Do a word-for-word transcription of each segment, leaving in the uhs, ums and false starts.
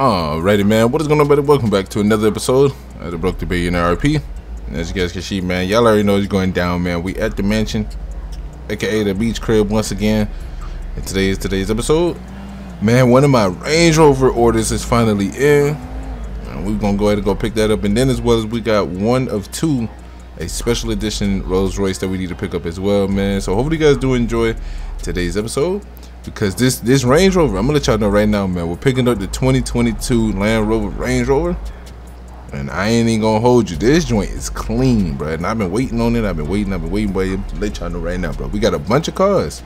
Alrighty, man, what is going on, buddy? Welcome back to another episode of the Broke the Billionaire R P. And as you guys can see, man, y'all already know it's going down, man. We at the mansion, aka the beach crib, once again. And today is today's episode, man. One of my Range Rover orders is finally in, and we're gonna go ahead and go pick that up. And then, as well as we got one of two, a special edition Rolls Royce that we need to pick up as well, man. So hopefully you guys do enjoy today's episode, because this this Range Rover, I'm gonna let y'all know right now, man, we're picking up the twenty twenty-two Land Rover Range Rover, and I ain't even gonna hold you, this joint is clean, bro. And I've been waiting on it, I've been waiting, I've been waiting, but let y'all know right now, bro, we got a bunch of cars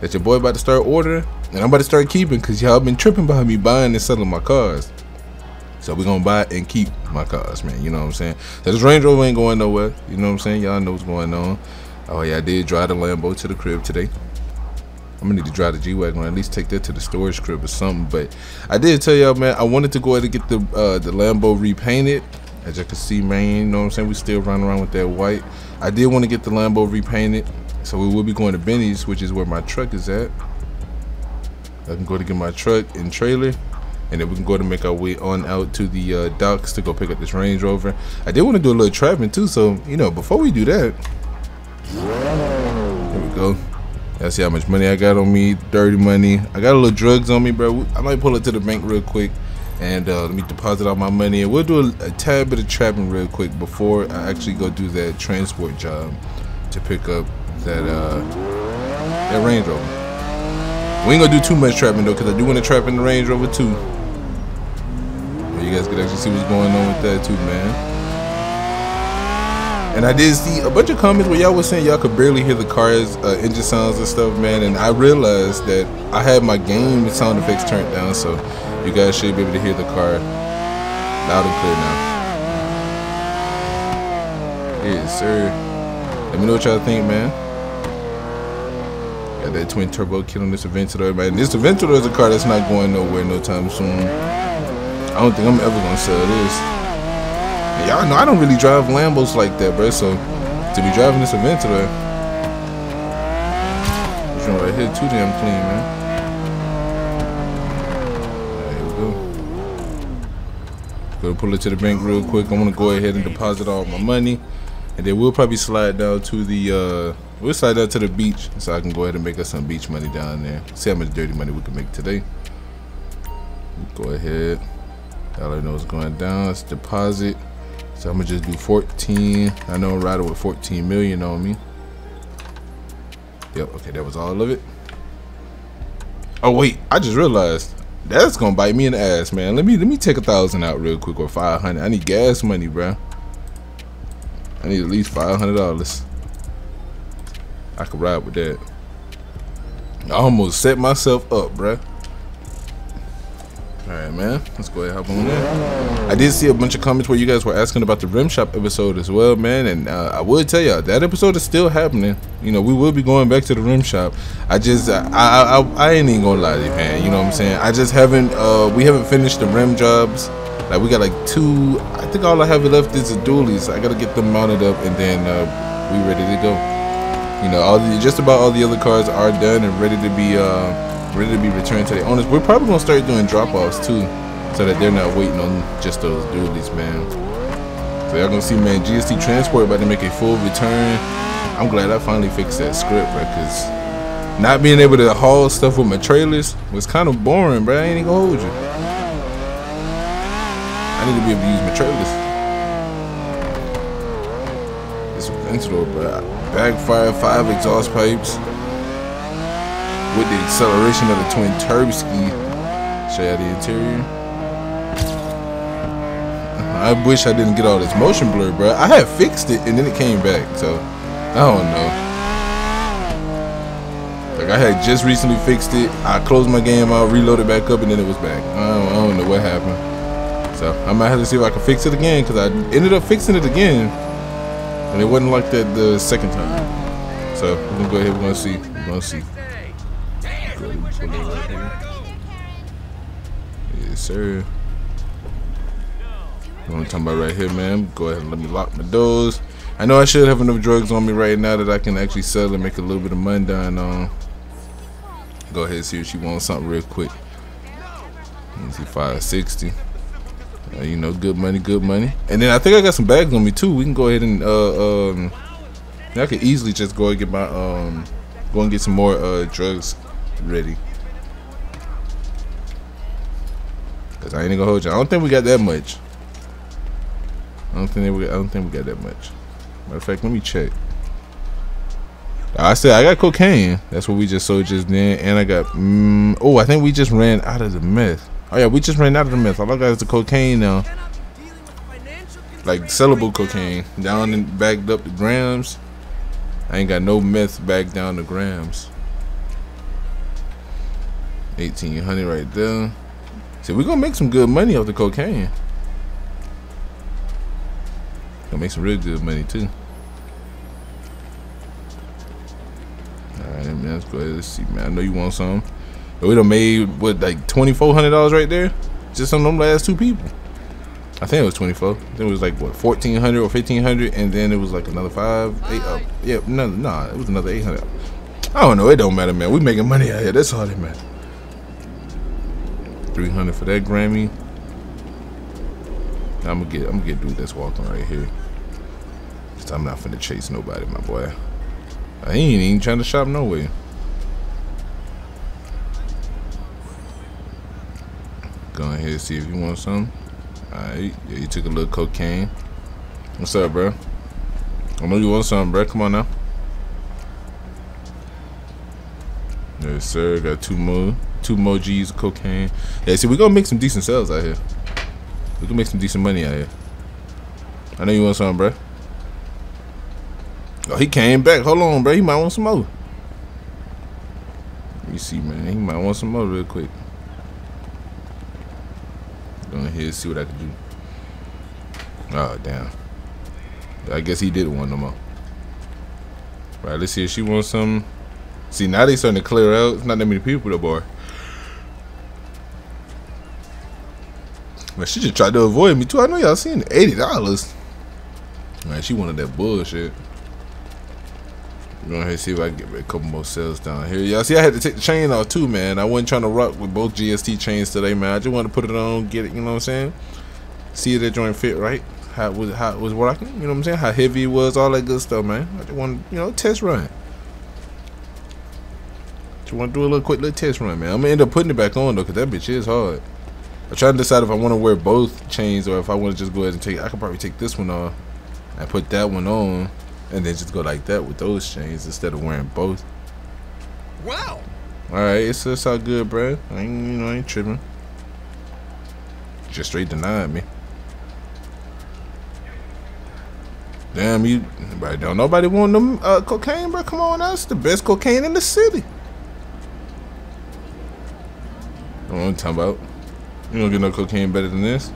that your boy about to start ordering, and I'm about to start keeping, because y'all been tripping by me buying and selling my cars. So we're gonna buy and keep my cars, man, you know what I'm saying? So this Range Rover ain't going nowhere, you know what I'm saying? Y'all know what's going on. Oh yeah, I did drive the Lambo to the crib today. I'm gonna need to drive the G-Wagon, or at least take that to the storage crib or something. But I did tell y'all, man, I wanted to go ahead and get the uh, the Lambo repainted. As you can see, man, you know what I'm saying? We still running around with that white. I did want to get the Lambo repainted, so we will be going to Benny's, which is where my truck is at. I can go to get my truck and trailer, and then we can go to make our way on out to the uh, docks to go pick up this Range Rover. I did want to do a little trapping too, so you know, before we do that, there we go. Y'all see how much money I got on me, dirty money. I got a little drugs on me, bro. I might pull it to the bank real quick and uh, let me deposit all my money. And we'll do a, a tad bit of trapping real quick before I actually go do that transport job to pick up that, uh, that Range Rover. We ain't gonna do too much trapping though, because I do want to trap in the Range Rover too. But you guys could actually see what's going on with that too, man. And I did see a bunch of comments where y'all was saying y'all could barely hear the car's uh, engine sounds and stuff, man. And I realized that I had my game sound effects turned down, so you guys should be able to hear the car loud and clear now. Yes, sir. Let me know what y'all think, man. Got that twin turbo kit on this Aventador, man. This Aventador is a car that's not going nowhere no time soon. I don't think I'm ever gonna sell this. Y'all know I don't really drive Lambos like that, bro. So to be driving this Aventador, this one right here, too damn clean, man. There we go. Go pull it to the bank real quick. I'm gonna go ahead and deposit all my money, and then we'll probably slide down to the uh, we'll slide down to the beach, so I can go ahead and make us some beach money down there. See how much dirty money we can make today. Go ahead. Y'all already know what's going down. Let's deposit. So I'm gonna just do fourteen. I know I'm riding with fourteen million on me. Yep, okay, that was all of it. Oh wait, I just realized that's gonna bite me in the ass, man. Let me let me take a thousand out real quick, or five hundred. I need gas money, bro. I need at least five hundred dollars. I could ride with that. I almost set myself up, bro. Alright, man, let's go ahead and hop on there. I did see a bunch of comments where you guys were asking about the rim shop episode as well, man. And uh, I would tell y'all that episode is still happening. You know, we will be going back to the rim shop. I just I I, I, I ain't even gonna lie to you, man. You know what I'm saying? I just haven't uh, we haven't finished the rim jobs. Like, we got like two. I think all I have left is the dualies. So I gotta get them mounted up, and then uh, we ready to go. You know, all the, just about all the other cars are done and ready to be uh, ready to be returned to their owners. We're probably gonna start doing drop-offs too, so that they're not waiting on just those dualies, man. So y'all gonna see, man, G S T Transport about to make a full return. I'm glad I finally fixed that script, bro, because not being able to haul stuff with my trailers was kind of boring, bro. I ain't gonna hold you. I need to be able to use my trailers. This Aventador, bro. Backfire, five exhaust pipes. With the acceleration of the twin turbo ski. Show you the interior. I wish I didn't get all this motion blur, bro. I had fixed it and then it came back, so I don't know. Like, I had just recently fixed it. I closed my game out, reloaded back up, and then it was back. I don't, I don't know what happened. So I might have to see if I can fix it again, because I ended up fixing it again, and it wasn't like that the second time. So we're gonna go ahead. We're gonna see. We're gonna see. Yes, sir. What I'm talking about right here, man. Go ahead and let me lock my doors. I know I should have enough drugs on me right now that I can actually sell and make a little bit of money down on. Go ahead and see if she wants something real quick. Easy five sixty. Uh, you know, good money, good money. And then I think I got some bags on me too. We can go ahead and uh, um, I could easily just go and get my um, go and get some more uh, drugs ready. Cause I ain't gonna hold you. I don't think we got that much. I don't think we. I don't think we got that much. Matter of fact, let me check. I said I got cocaine. That's what we just sold just then. And I got. Mm, oh, I think we just ran out of the meth. Oh yeah, we just ran out of the meth. All I got is the cocaine now. Like sellable cocaine. Down and backed up the grams. I ain't got no meth back down the grams. eighteen hundred right there. See, we're gonna make some good money off the cocaine. Gonna make some real good money too. Alright man, let's go ahead. Let's see, man. I know you want some. We done made what, like twenty-four hundred dollars right there, just on them last two people. I think it was twenty-four. I think it was like what, fourteen hundred or fifteen hundred, and then it was like another five, eight. Uh, yeah, no, nah, it was another eight hundred. I don't know. It don't matter, man. We making money out here. That's all that matters. three hundred for that Grammy. I'm gonna get. I'm gonna get dude that's walking right here. Cause I'm not finna chase nobody, my boy. I ain't even trying to shop nowhere. Go ahead and see if you want some. Alright, yeah, you took a little cocaine. What's up, bro? I know you want some, bro. Come on now. Yes, sir. Got two more, two more G's of cocaine. Yeah, see, we're gonna make some decent sales out here. We can make some decent money out here. I know you want some, bro. Oh, he came back. Hold on, bro. He might want some more. Let me see, man. He might want some more real quick. Going here, see what I can do. Oh damn! I guess he didn't want no more. All right, let's see if she wants some. See, now they starting to clear out. It's not that many people, though, boy. But she just tried to avoid me too. I know y'all seen it. eighty dollars. Man, she wanted that bullshit. Going here, see if I can get a couple more sales down here. Y'all see, I had to take the chain off too, man. I wasn't trying to rock with both G S T chains today, man. I just wanted to put it on, get it, you know what I'm saying? See if that joint fit right. How it was, how it was rocking, you know what I'm saying? How heavy it was, all that good stuff, man. I just want, you know, test run. Just want to do a little quick little test run, man. I'm gonna end up putting it back on though, cause that bitch is hard. I'm trying to decide if I want to wear both chains or if I want to just go ahead and take. I could probably take this one off and put that one on. And then just go like that with those chains instead of wearing both. Wow. Alright, it's, it's all good, bro. I ain't, you know, I ain't tripping. Just straight denied me. Damn, you. Nobody, don't nobody want them uh, cocaine, bro? Come on, that's the best cocaine in the city. I don't know what I'm talking about. You don't get no cocaine better than this.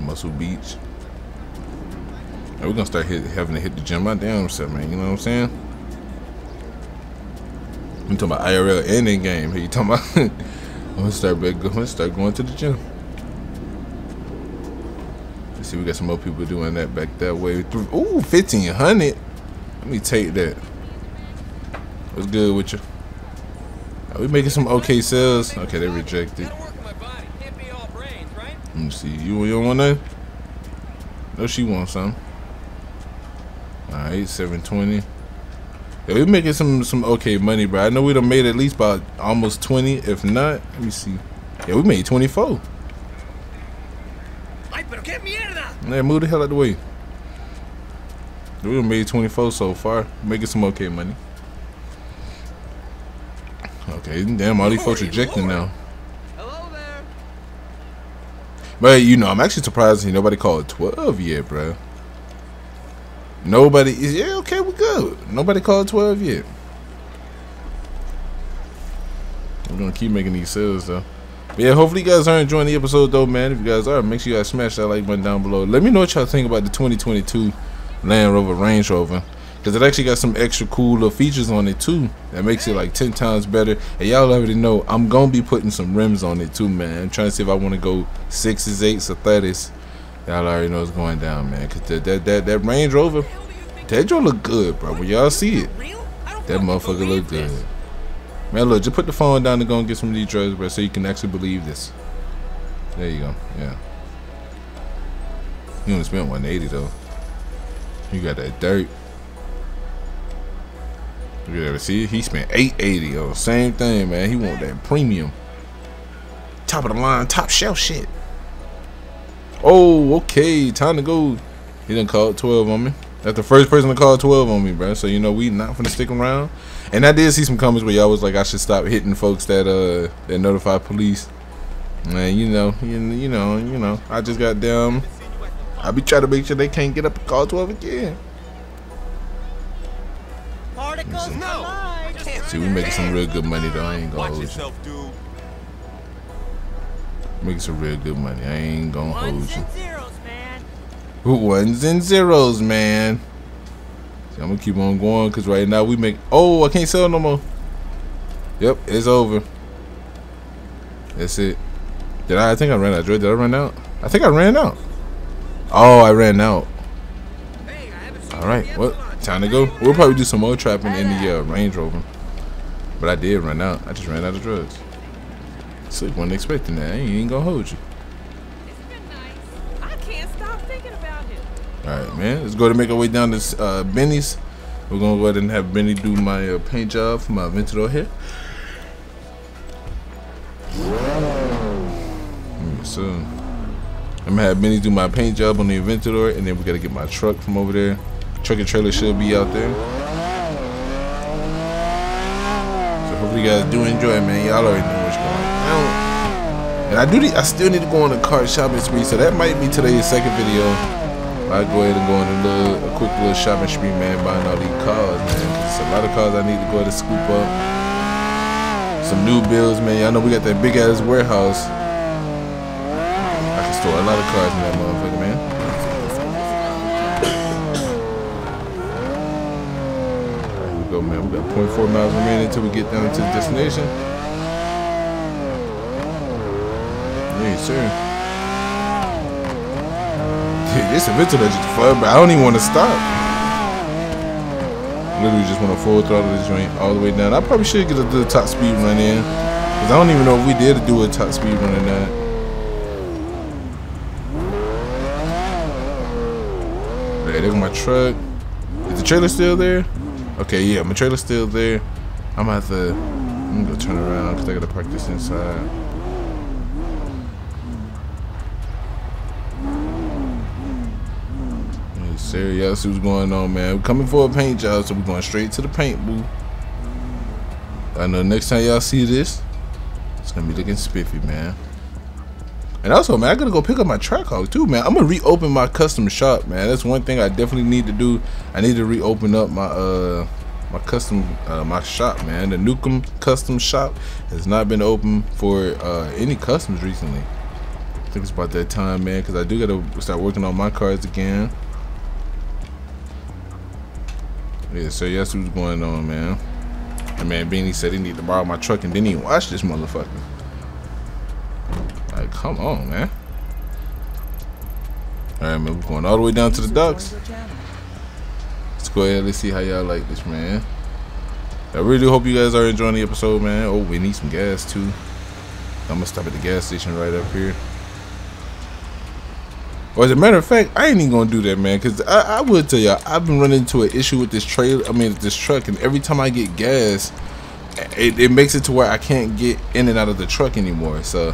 Muscle Beach. We're gonna start hit, having to hit the gym my damn self, man. You know what I'm saying? I'm talking about I R L and in game. Hey, you talking about? I'm gonna start back going, start going to the gym. Let's see, we got some more people doing that back that way. Ooh, fifteen hundred. Let me take that. What's good with you? Are we making some okay sales? Okay, they rejected. Let me see. You, you don't want that? No, she wants something. Alright, seven twenty. Yeah, we're making some some okay money, bro. I know we done made at least about almost twenty, if not. Let me see. Yeah, we made twenty-four. Yeah, move the hell out the way. We done made twenty-four so far. Making some okay money. Okay, damn, all these folks rejecting now. Hello there. But you know, I'm actually surprised nobody called twelve yet, bro. Nobody is, yeah, okay, we're good. Nobody called twelve yet. We're gonna keep making these sales though. But yeah, hopefully you guys are enjoying the episode though, man. If you guys are, make sure you guys smash that like button down below. Let me know what y'all think about the twenty twenty-two Land Rover Range Rover, because it actually got some extra cool little features on it too that makes it like ten times better. And y'all already know I'm gonna be putting some rims on it too, man. I'm trying to see if I want to go sixes, eights, or thirties. Y'all already know it's going down, man. Cause that that that, that Range Rover, that joint look good, bro. When y'all see it, that motherfucker look good. Man, look, just put the phone down and go and get some of these drugs, bro, so you can actually believe this. There you go. Yeah. You only spent one eighty though. You got that dirt. You ever see it? He spent eight eighty. Oh, same thing, man. He want that premium, top of the line, top shelf shit. Oh, okay. Time to go. He done called twelve on me. That's the first person to call twelve on me, bro. So you know we not finna stick around. And I did see some comments where y'all was like, I should stop hitting folks that uh that notify police. Man, you know, you, you know, you know. I just got them. I be trying to make sure they can't get up and call twelve again. Particles, see. No. See, we making some real good money though. I ain't gonna hold you. Making some real good money. I ain't gonna hold you. Ones and zeros, man. See, I'm gonna keep on going because right now we make. Oh, I can't sell no more. Yep, it's over. That's it. Did I? I think I ran out. Did I run out? I think I ran out. Oh, I ran out. All right. Well, time to go. We'll probably do some more trapping in the uh, Range Rover. But I did run out. I just ran out of drugs. Sleep wasn't expecting that. I ain't gonna hold you. I can't stop thinking about him. All right, man. Let's go to make our way down to uh, Benny's. We're gonna go ahead and have Benny do my uh, paint job for my Aventador here. So I'm gonna have Benny do my paint job on the Aventador, and then we gotta get my truck from over there. Truck and trailer should be out there. So hopefully you guys do enjoy, man. Y'all already know what's going on. And I do. I still need to go on a car shopping spree, so that might be today's second video. I go ahead and go on a little, a quick little shopping spree, man, buying all these cars, man. It's a lot of cars I need to go ahead and scoop up. Some new bills, man. Y'all know we got that big ass warehouse. I can store a lot of cars in that motherfucker, man. There we go, man. We got zero point four miles remaining until we get down to the destination. Yeah, sir. Dude, this Aventador just fun, but I don't even want to stop. Literally just want to full throttle this joint all the way down. I probably should get a little top speed run in, because I don't even know if we did do a top speed run or not. Hey, there's my truck. Is the trailer still there? Okay, yeah, my trailer's still there. I'm gonna have to, I'm gonna go turn around because I gotta park this inside. Serious, see what's going on, man. We're coming for a paint job, so we're going straight to the paint booth. I know next time y'all see this, it's gonna be looking spiffy, man. And also, man, I gotta go pick up my track hog too, man. I'm gonna reopen my custom shop, man. That's one thing I definitely need to do. I need to reopen up my uh my custom uh, my shop, man. The Nukem Custom Shop has not been open for uh any customs recently. I think it's about that time, man, because I do gotta start working on my cars again. Yeah, so that's what's going on, man. And man, Benny said he need to borrow my truck and didn't even watch this motherfucker. Like, come on, man. All right, man, we're going all the way down to the docks. Let's go ahead. Let's see how y'all like this, man. I really hope you guys are enjoying the episode, man. Oh, we need some gas too. I'm gonna stop at the gas station right up here. Or as a matter of fact, I ain't even gonna do that, man, because I, I would tell y'all, I've been running into an issue with this trailer, I mean, this truck, and every time I get gas, it, it makes it to where I can't get in and out of the truck anymore. So,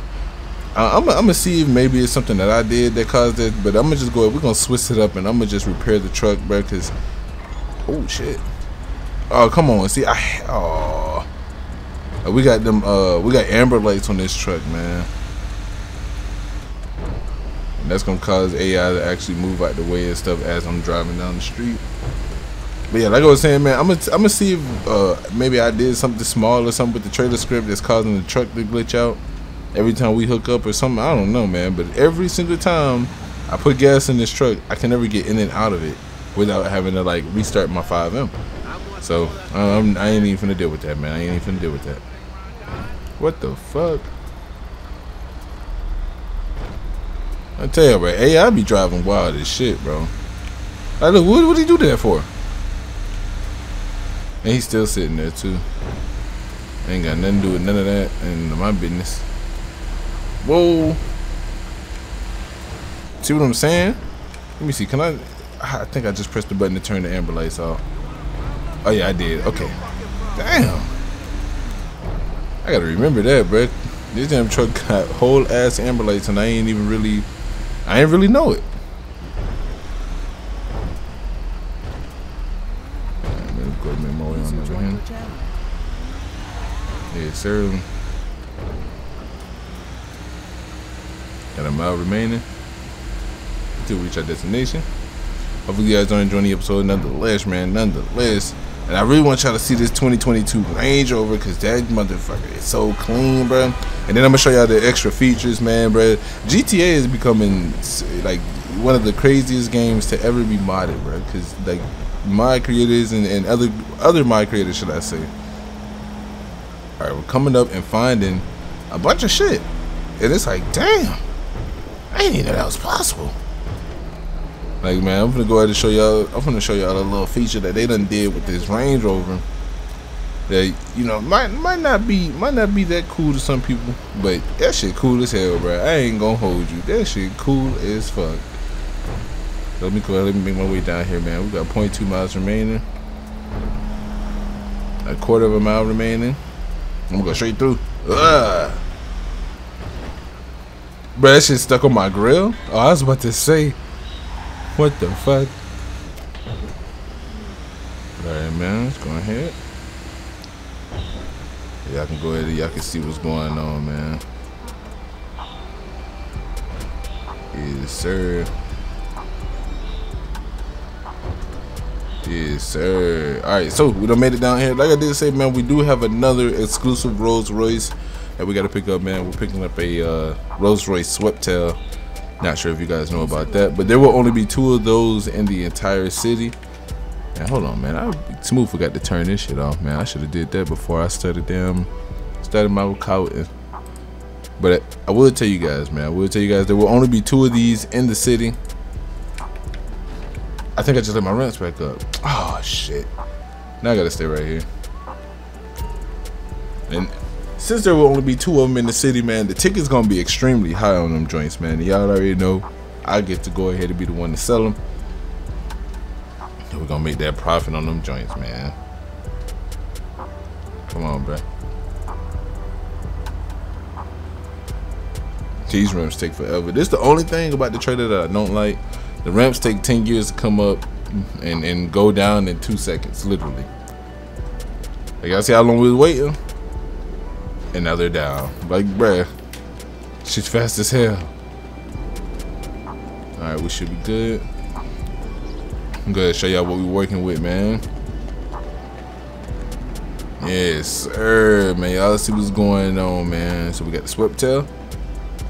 uh, I'm gonna see if maybe it's something that I did that caused it, but I'm gonna just go, we're gonna switch it up, and I'm gonna just repair the truck, bro, because, oh, shit. Oh, come on, see, I, oh, we got them, uh, we got amber lights on this truck, man. That's gonna cause A I to actually move out the way and stuff as I'm driving down the street. But yeah, like I was saying, man, I'm gonna I'm gonna see if uh, maybe I did something small or something with the trailer script that's causing the truck to glitch out every time we hook up or something. I don't know, man, but every single time I put gas in this truck, I can never get in and out of it without having to like restart my five M. So um, I ain't even finna deal with that, man. I ain't even finna deal with that. What the fuck? I tell you, bro, A I be driving wild as shit, bro. Like, look, what would he do that for? And he's still sitting there too. Ain't got nothing to do with none of that and my business. Whoa. See what I'm saying? Let me see. Can I? I think I just pressed the button to turn the amber lights off. Oh yeah, I did. Okay. Damn. I gotta remember that, bro. This damn truck got whole ass amber lights, and I ain't even really, I ain't really know it. Yes, sir. Got a mile remaining to reach our destination. Hopefully you guys don't enjoy the episode nonetheless, man, nonetheless. And I really want y'all to see this twenty twenty-two Range Rover, because that motherfucker is so clean, bro. And then I'm going to show y'all the extra features, man, bro. G T A is becoming like one of the craziest games to ever be modded, bro, because like mod creators and, and other other mod creators, should I say. Alright, we're coming up and finding a bunch of shit, and it's like, damn, I didn't even know that was possible. Like, man, I'm gonna go ahead and show y'all. I'm gonna show y'all a little feature that they done did with this Range Rover. That, you know, might might not be might not be that cool to some people, but that shit cool as hell, bro. I ain't gonna hold you. That shit cool as fuck. Let me go ahead, let me make my way down here, man. We got zero point two miles remaining. A quarter of a mile remaining. I'm gonna go straight through. Ugh. Bro, that shit stuck on my grill. Oh, I was about to say. What the fuck? Alright, man, let's go ahead. Y'all can go ahead and y'all can see what's going on, man. Yes, sir. Yes, sir. Alright, so we done made it down here. Like I did say, man, we do have another exclusive Rolls Royce that we gotta pick up, man. We're picking up a uh, Rolls Royce Sweptail. Not sure if you guys know about that, but there will only be two of those in the entire city. And hold on, man, I smooth forgot to turn this shit off, man. I should have did that before I started them, started my workout. But I will tell you guys, man, I will tell you guys there will only be two of these in the city. I think I just let my rents back up. Oh shit! Now I gotta stay right here. And since there will only be two of them in the city, man, the ticket's gonna be extremely high on them joints, man. Y'all already know I get to go ahead and be the one to sell them. We're gonna make that profit on them joints, man. Come on, bro. These ramps take forever. This is the only thing about the trailer that I don't like. The ramps take ten years to come up and, and go down in two seconds, literally. Like, y'all see how long we was waiting? And now they're down. Like, bruh, she's fast as hell. Alright, we should be good. I'm gonna show y'all what we're working with, man. Yes, sir, man. Y'all see what's going on, man. So we got the Sweptail,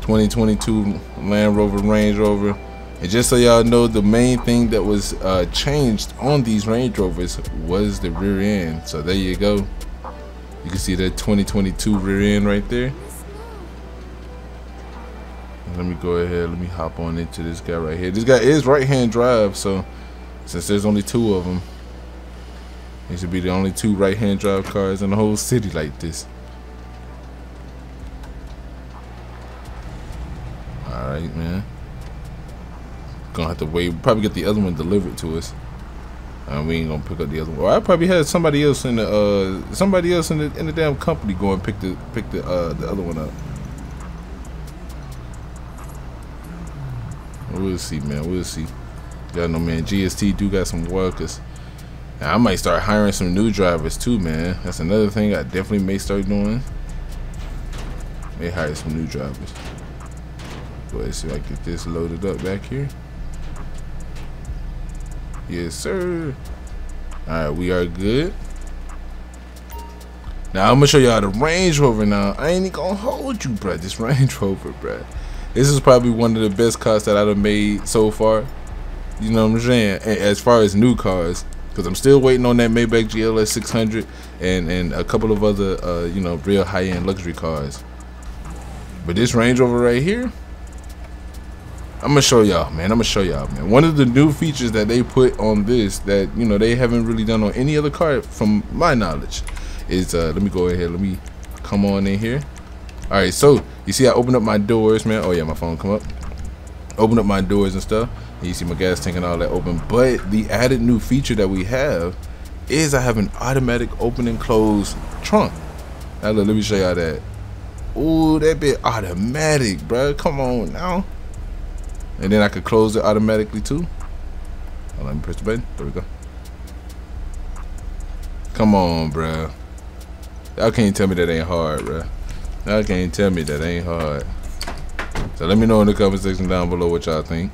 twenty twenty-two Land Rover, Range Rover. And just so y'all know, the main thing that was uh, changed on these Range Rovers was the rear end. So there you go. You can see that twenty twenty-two rear end right there. Let me go ahead. Let me hop on into this guy right here. This guy is right-hand drive, so since there's only two of them, it should be the only two right-hand drive cars in the whole city like this. All right, man. Gonna have to wait. We'll probably get the other one delivered to us. Um, we ain't gonna pick up the other one. Well, I probably had somebody else in the uh, somebody else in the in the damn company go and pick the pick the uh, the other one up. We'll see, man. We'll see. Y'all know, man, G S T do got some workers. Now, I might start hiring some new drivers too, man. That's another thing I definitely may start doing. May hire some new drivers. Go ahead and see if I can get this loaded up back here. Yes, sir. Alright, we are good. Now I'm gonna show y'all the Range Rover now. I ain't gonna hold you, bruh. This Range Rover, bruh. This is probably one of the best cars that I've made so far. You know what I'm saying? As far as new cars. Because I'm still waiting on that Maybach G L S six hundred and, and a couple of other uh, you know, real high-end luxury cars. But this Range Rover right here, I'm gonna show y'all, man. I'm gonna show y'all, man. One of the new features that they put on this that, you know, they haven't really done on any other car from my knowledge is uh let me go ahead, let me come on in here. All right, so you see I opened up my doors, man. Oh yeah, my phone come up. Open up my doors and stuff, and you see my gas tank and all that open. But the added new feature that we have is I have an automatic open and close trunk. Now look, let me show y'all that. Oh, that bit automatic, bro. Come on now. And then I could close it automatically too. Oh, let me press the button. There we go. Come on, bro. Y'all can't tell me that ain't hard, bro. Y'all can't tell me that ain't hard. So let me know in the comment section down below what y'all think.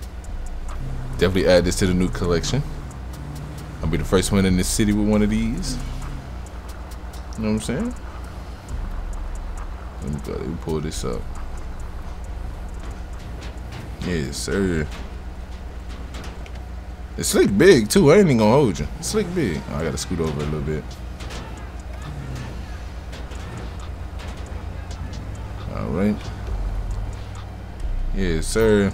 Definitely add this to the new collection. I'll be the first one in this city with one of these. You know what I'm saying? Let me go, let me pull this up. Yes, sir. It's slick big too, I ain't even gonna hold you. It's slick big. Oh, I gotta scoot over a little bit. Alright. Yes, sir.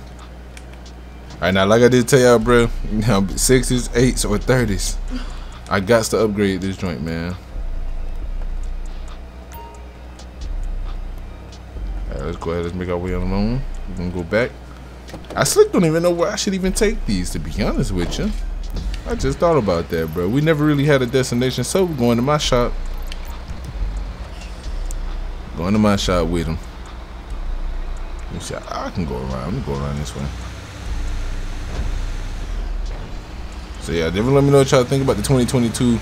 Alright, now like I did tell y'all, bro, you know, sixes, eights, or thirties. I got to upgrade this joint, man. Alright, let's go ahead, let's make our way on the own. We're gonna go back. I slick don't even know where I should even take these, to be honest with you. I just thought about that, bro. We never really had a destination, so we're going to my shop. Going to my shop with them. Let me see, I can go around. Let me go around this way. So yeah, definitely let me know what y'all think about the twenty twenty-two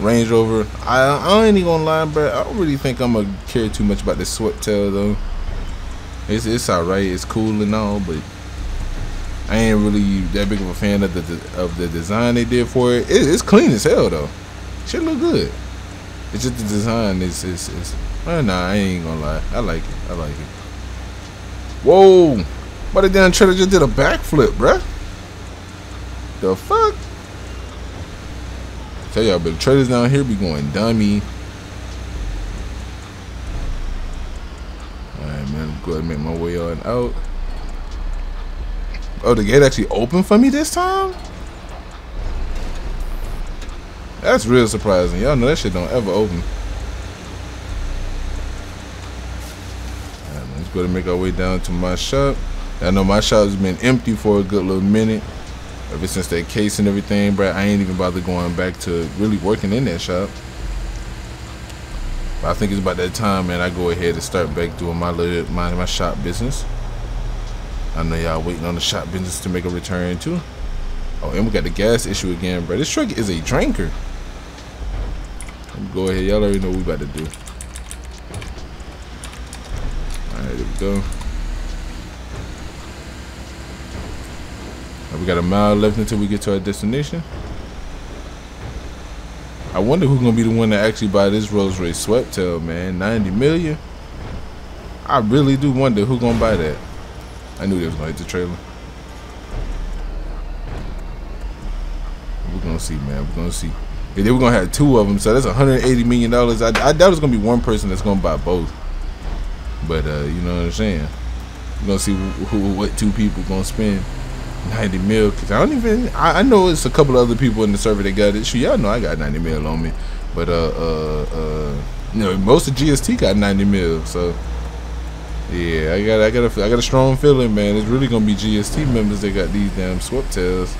Range Rover. I, I ain't even gonna lie, bro. I don't really think I'm gonna care too much about this Sweptail though. It's it's alright. It's cool and all, but I ain't really that big of a fan of the of the design they did for it. It it's clean as hell though. Shit look good. It's just the design is is is. Well, nah, I ain't gonna lie. I like it. I like it. Whoa! But the damn trailer just did a backflip, bruh. The fuck? I tell y'all, but the trailers down here be going dummy. Alright, man. Go ahead and make my way on out. Oh, the gate actually opened for me this time? That's real surprising. Y'all know that shit don't ever open. Alright, let's go ahead and make our way down to my shop. I know my shop's been empty for a good little minute. Ever since that case and everything, bro, I ain't even bothered going back to really working in that shop. But I think it's about that time, man, I go ahead and start back doing my little, my, my shop business. I know y'all waiting on the shop business to make a return too. Oh, and we got the gas issue again, bro. This truck is a drinker. Let me go ahead. Y'all already know what we about to do. All right, there we go. Now we got a mile left until we get to our destination. I wonder who's gonna be the one to actually buy this Rolls Royce Sweptail, man. ninety million. I really do wonder who's gonna buy that. I knew they was gonna hit the trailer. We're gonna see, man. We're gonna see. And then we're gonna have two of them, so that's one hundred eighty million dollars. I, I doubt it's gonna be one person that's gonna buy both. But uh, you know what I'm saying? We're gonna see who, who, what two people gonna spend ninety mil. Cause I don't even. I, I know it's a couple of other people in the survey that got it. Shoot, y'all know I got ninety mil on me. But uh, uh, uh, you know, most of G S T got ninety mil, so. Yeah, I got, I got, a, I got a strong feeling, man. It's really gonna be G S T members that got these damn Sweptails.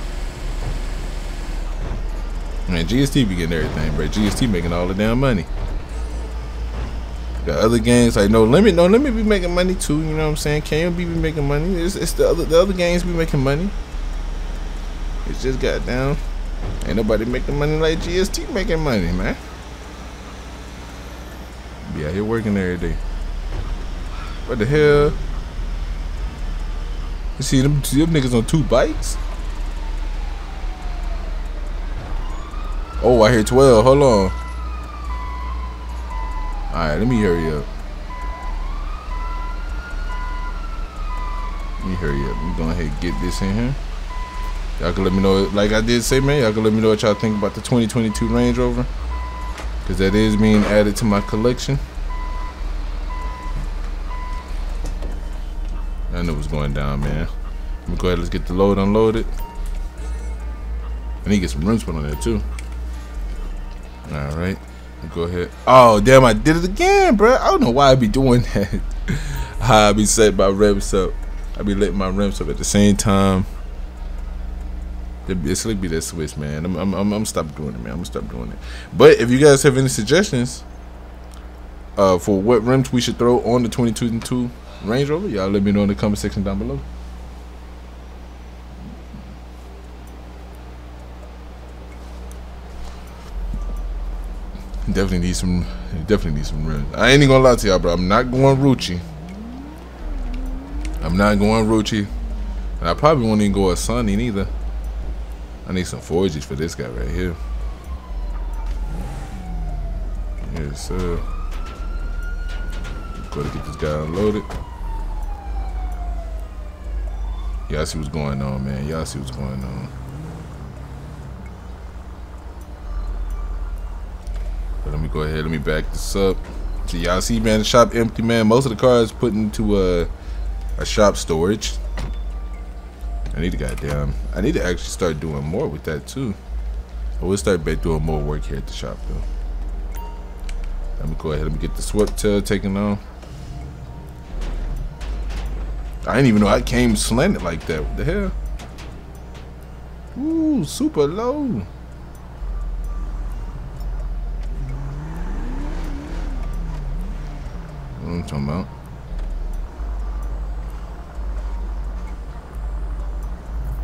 Man, G S T be getting everything, bro. G S T making all the damn money. The other games like No Limit, No Limit be making money too. You know what I'm saying? K M B be making money. It's, it's the other, the other games be making money. It's just goddamn, ain't nobody making money like G S T making money, man. Be out here working every day. What the hell? You see them, see them niggas on two bikes? Oh, I hear twelve. Hold on. Alright, let me hurry up. Let me hurry up. I'm going to go ahead and get this in here. Y'all can let me know, like I did say, man, y'all can let me know what y'all think about the twenty twenty-two Range Rover. Because that is being added to my collection. I know what's going down, man. Let me go ahead, let's get the load unloaded. I need to get some rims put on there too. Alright. Go ahead. Oh damn, I did it again, bro. I don't know why I be doing that. I be setting my rims up. I be letting my rims up at the same time. It's like be that switch, man. I'm I'm I'm, I'm stop doing it, man. I'm gonna stop doing it. But if you guys have any suggestions uh, for what rims we should throw on the twenty-two and two Range Rover, y'all let me know in the comment section down below. Definitely need some. Definitely need some rims. I ain't even gonna lie to y'all, bro. I'm not going Rucci. I'm not going Rucci, and I probably won't even go a Sunny neither. I need some forges for this guy right here. Yes, sir. Go to get this guy unloaded. Y'all see what's going on, man. Y'all see what's going on. Let me go ahead. Let me back this up. So y'all see, man, the shop empty, man. Most of the cars put into a, a shop storage. I need to goddamn. I need to actually start doing more with that too. I will start back doing more work here at the shop though. Let me go ahead. Let me get the Sweptail taken on. I didn't even know I came slanted like that. What the hell? Ooh, super low. I'm talking about.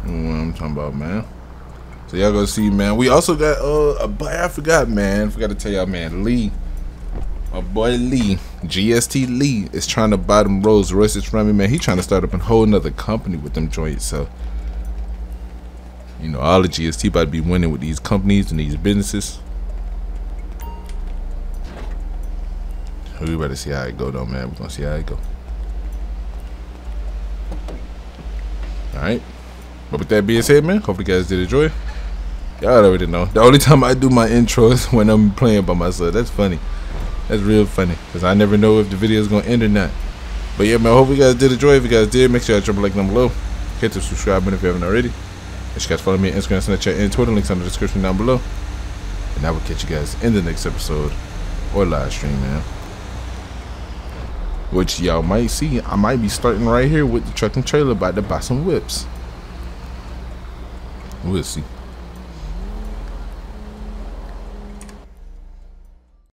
What I'm talking about, man. So y'all go see, man. We also got uh, a boy. I forgot, man. Forgot to tell y'all, man. Lee, my boy Lee, G S T Lee, is trying to buy them Rolls Royces from me, man. He trying to start up a whole nother company with them joints. So you know, all the G S T about to be winning with these companies and these businesses. We better see how it go though, man. We're gonna see how it go. Alright. But with that being said, man, hopefully you guys did enjoy. Y'all already know. The only time I do my intro is when I'm playing by myself. That's funny. That's real funny. Because I never know if the video is gonna end or not. But yeah, man, I hope you guys did enjoy. If you guys did, make sure you drop a like down below. Hit the subscribe button if you haven't already. Make sure you guys follow me on Instagram, Snapchat, and Twitter. Links on the description down below. And I will catch you guys in the next episode or live stream, man. Which y'all might see, I might be starting right here with the truck and trailer about to buy some whips. We'll see.